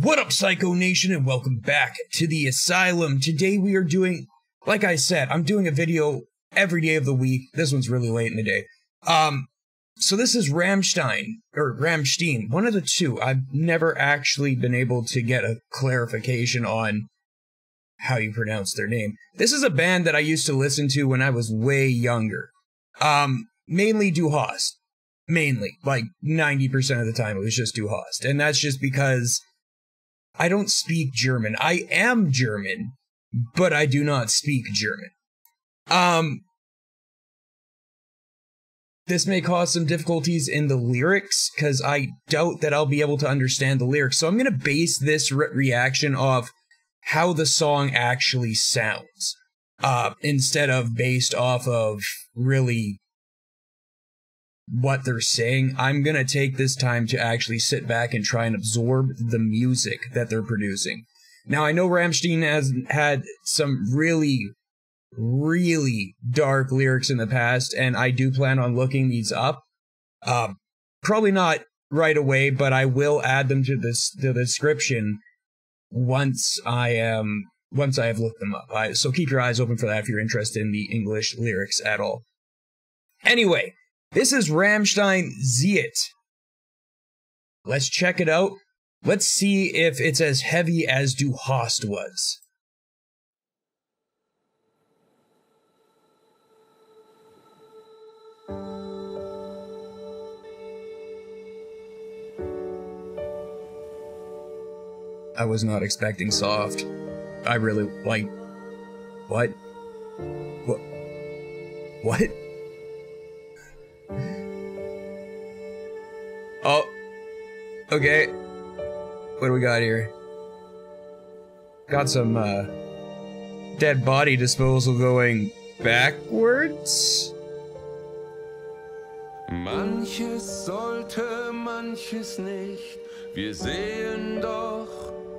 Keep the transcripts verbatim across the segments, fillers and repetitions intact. What up, Sycho Nation, and welcome back to the Asylum. Today we are doing, like I said, I'm doing a video every day of the week. This one's really late in the day. Um, so this is Rammstein, or Rammstein, one of the two. I've never actually been able to get a clarification on how you pronounce their name. This is a band that I used to listen to when I was way younger. Um, mainly Du Hast. Mainly, like ninety percent of the time, it was just Du Hast. And that's just because I don't speak German. I am German, but I do not speak German. Um, this may cause some difficulties in the lyrics, because I doubt that I'll be able to understand the lyrics. So I'm going to base this re reaction off how the song actually sounds, uh, instead of based off of really what they're saying. I'm gonna take this time to actually sit back and try and absorb the music that they're producing. Now, I know Rammstein has had some really, really dark lyrics in the past, and I do plan on looking these up. Uh, probably not right away, but I will add them to this to the description once I am once I have looked them up. I, so keep your eyes open for that if you're interested in the English lyrics at all. Anyway. This is Rammstein Sycho. Let's check it out. Let's see if it's as heavy as Du Hast was. I was not expecting soft. I really, like, what? What? What? Oh, okay. What do we got here? Got some uh, dead body disposal going backwards. Manches sollte, manches nicht. Wir sehen doch,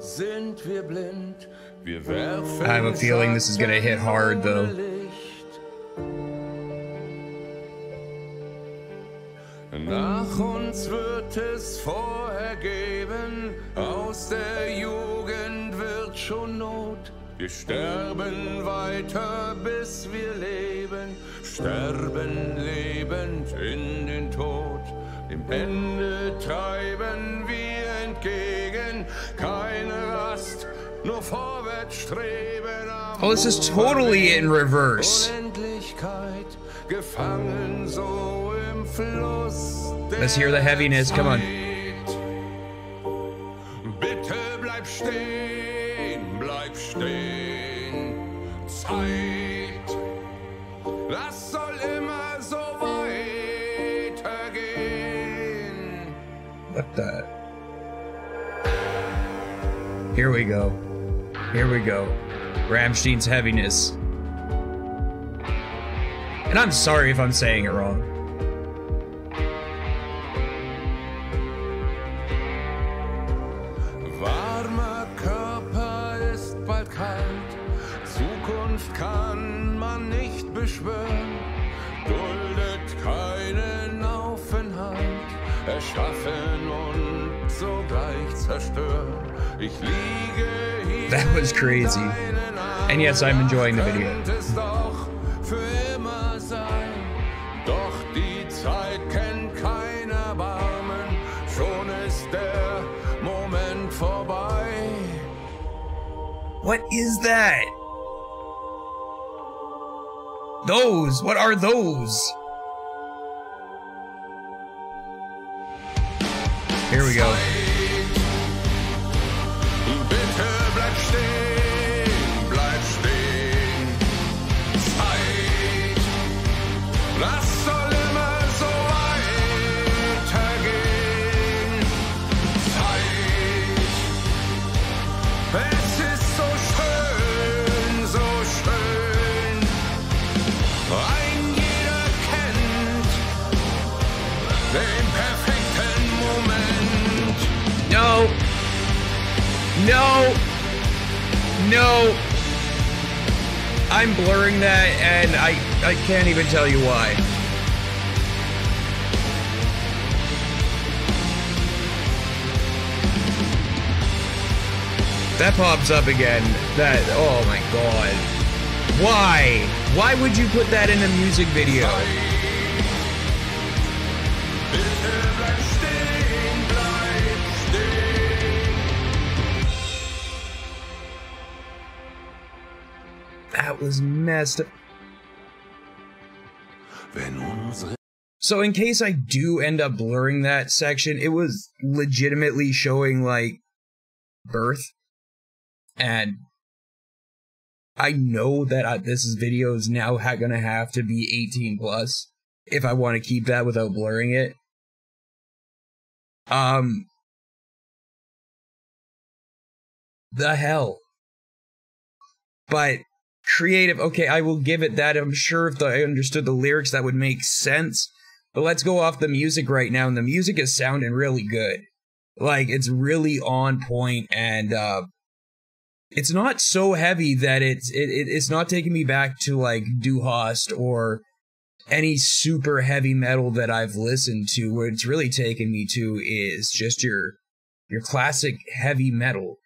sind wir blind. Wir werfen. I have a feeling this is gonna hit hard though. Nach uns wird es vorhergeben, aus der Jugend wird schon Not. Wir sterben weiter, bis wir leben, sterben lebend in den Tod. Dem Ende treiben wir entgegen, keine Rast, nur vorwärts streben. Oh, this is totally in reverse. Gefangen so. Let's hear the heaviness, come on. Bitte bleib stehen, bleib stehen. Zeit. Das soll immer so weitergehen. What the? Here we go. Here we go. Rammstein's heaviness. And I'm sorry if I'm saying it wrong. Kann man nicht beschwören, duldet keinen Aufenthalt, erschaffen und sogleich zerstören. Ich liege hier. That was crazy. And yes, I'm enjoying the video. Es doch für immer sein, doch die Zeit kennt keiner Barmen, schon ist der Moment vorbei. What is that? Those, what are those? Here we go. No, no, no, I'm blurring that and I, I can't even tell you why. That pops up again. That, oh my god. Why? Why would you put that in a music video? That was messed up. So in case I do end up blurring that section, it was legitimately showing, like, birth. And I know that I, this video is now ha gonna have to be eighteen plus if I want to keep that without blurring it. Um, the hell. But creative, okay, I will give it that. I'm sure if the, I understood the lyrics, that would make sense. But let's go off the music right now, and the music is sounding really good. Like, it's really on point, and uh, it's not so heavy that it's it, it it's not taking me back to like Du Hast or any super heavy metal that I've listened to. What it's really taking me to is just your your classic heavy metal,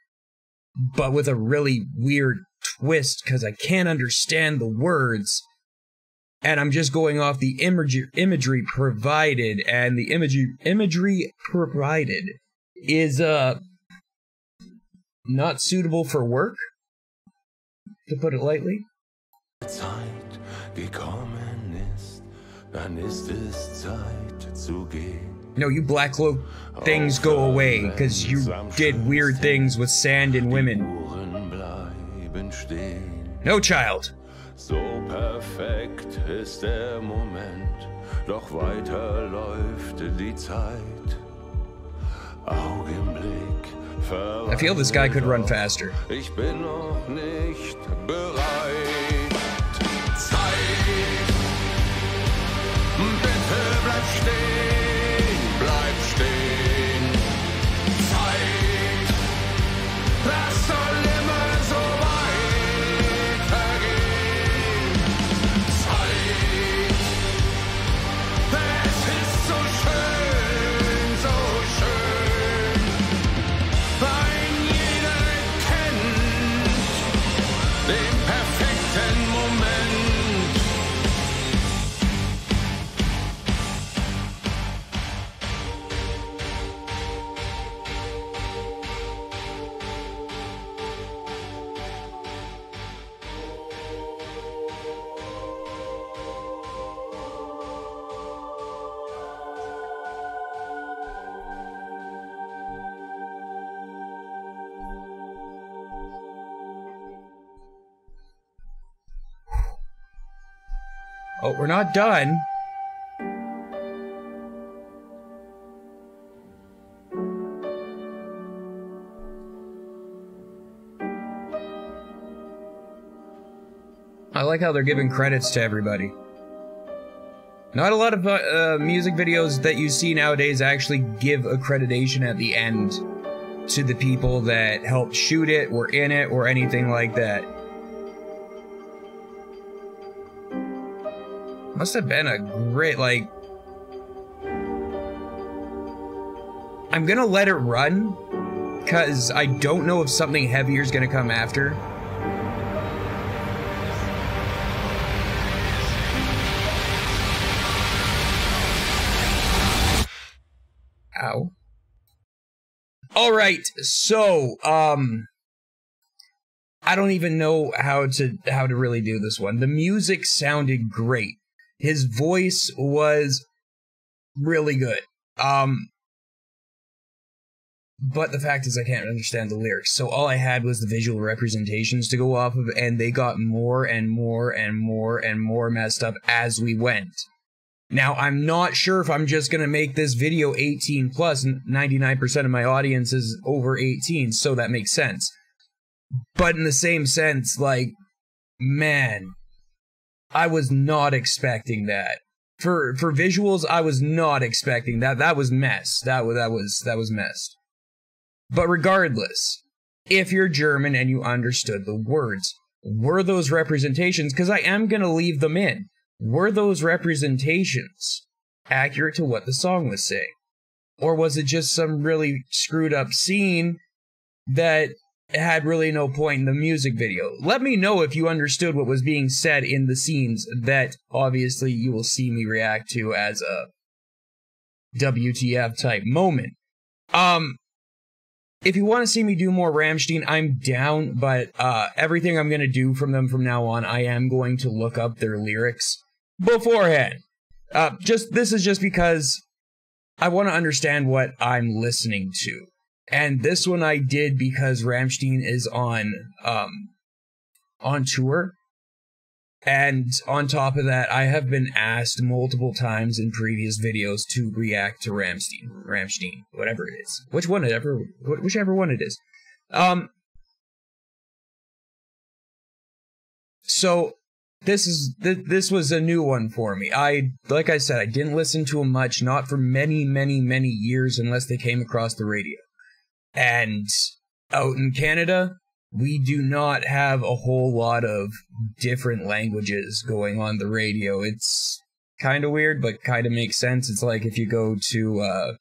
but with a really weird twist because I can't understand the words, and I'm just going off the imagery imagery provided, and the imagery imagery provided is uh. not suitable for work, to put it lightly. Zeit gekommen ist, dann ist es Zeit zu gehen. No, you black cloak things go away, because you did weird things with sand and women. No child. So perfekt ist der Moment, doch weiter läuft die Zeit. Augenblick. I feel this guy could run faster. Ich bin noch nicht bereit. Zeit. Bitte bleib stehen, bleib stehen. Zeit. Das soll immer so weit vergehen. Zeit. Es ist so schön, so schön. Oh, we're not done. I like how they're giving credits to everybody. Not a lot of uh, music videos that you see nowadays actually give accreditation at the end to the people that helped shoot it, were in it, or anything like that. Must have been a great, like... I'm gonna let it run, because I don't know if something heavier is gonna come after. Ow. Alright, so, um... I don't even know how to, how to really do this one. The music sounded great. His voice was really good. Um, but the fact is I can't understand the lyrics, so all I had was the visual representations to go off of, and they got more and more and more and more messed up as we went. Now, I'm not sure if I'm just going to make this video eighteen plus, and ninety-nine percent of my audience is over eighteen, so that makes sense. But in the same sense, like, man... I was not expecting that. For for visuals, I was not expecting that. That was messed. That was that was that was messed. But regardless, if you're German and you understood the words, were those representations, because I am gonna leave them in, were those representations accurate to what the song was saying? Or was it just some really screwed up scene that had really no point in the music video. Let me know if you understood what was being said in the scenes that obviously you will see me react to as a W T F type moment. Um, if you want to see me do more Rammstein, I'm down, but uh, everything I'm going to do from them from now on, I am going to look up their lyrics beforehand. Uh, just this is just because I want to understand what I'm listening to. And this one I did because Rammstein is on, um, on tour. And on top of that, I have been asked multiple times in previous videos to react to Rammstein, Rammstein, whatever it is, which one, ever, whichever one it is. Um, so this is th this was a new one for me. I like I said, I didn't listen to them much, not for many, many, many years, unless they came across the radio. And out in Canada, we do not have a whole lot of different languages going on the radio. It's kind of weird, but kind of makes sense. It's like if you go to uh,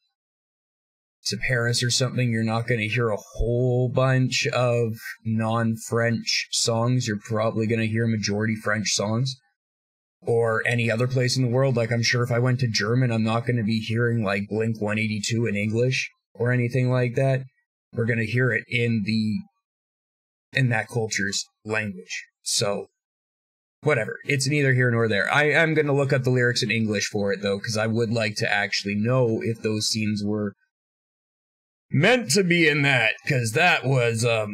to Paris or something, you're not going to hear a whole bunch of non-French songs. You're probably going to hear majority French songs. Or any other place in the world. Like, I'm sure if I went to German, I'm not going to be hearing, like, Blink one eighty-two in English or anything like that. We're going to hear it in the... in that culture's language. So, whatever. It's neither here nor there. I am going to look up the lyrics in English for it, though, because I would like to actually know if those scenes were meant to be in that, because that was, um...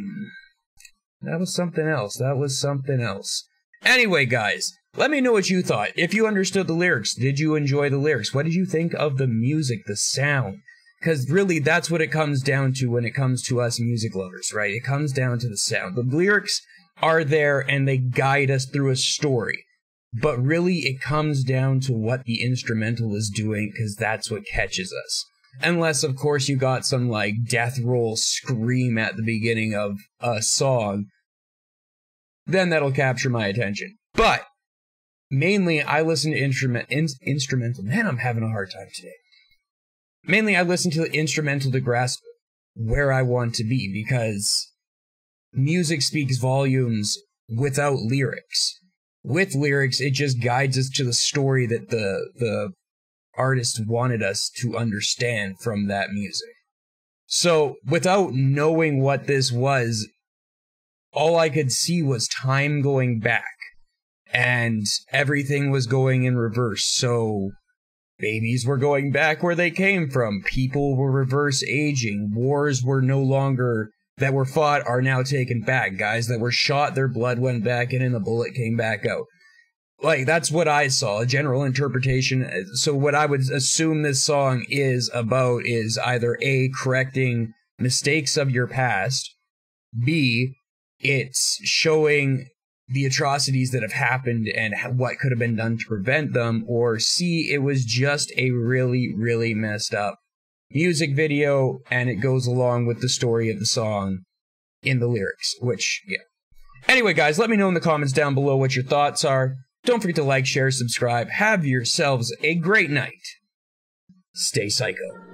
that was something else. That was something else. Anyway, guys, let me know what you thought. If you understood the lyrics, did you enjoy the lyrics? What did you think of the music, the sound? Because really, that's what it comes down to when it comes to us music lovers, right? It comes down to the sound. The lyrics are there and they guide us through a story. But really, it comes down to what the instrumental is doing, because that's what catches us. Unless, of course, you got some, like, death roll scream at the beginning of a song. Then that'll capture my attention. But, mainly, I listen to instrument in instrumental. Man, I'm having a hard time today. Mainly, I listen to the instrumental to grasp where I want to be, because music speaks volumes without lyrics. With lyrics, it just guides us to the story that the, the artist wanted us to understand from that music. So, without knowing what this was, all I could see was time going back, and everything was going in reverse, so... babies were going back where they came from. People were reverse aging. Wars were no longer that were fought are now taken back. Guys that were shot, their blood went back in and the bullet came back out. Like, that's what I saw, a general interpretation. So what I would assume this song is about is either A, correcting mistakes of your past, B, it's showing the atrocities that have happened and what could have been done to prevent them, or C, it was just a really, really messed up music video, and it goes along with the story of the song in the lyrics, which, yeah. Anyway, guys, let me know in the comments down below what your thoughts are. Don't forget to like, share, subscribe. Have yourselves a great night. Stay psycho.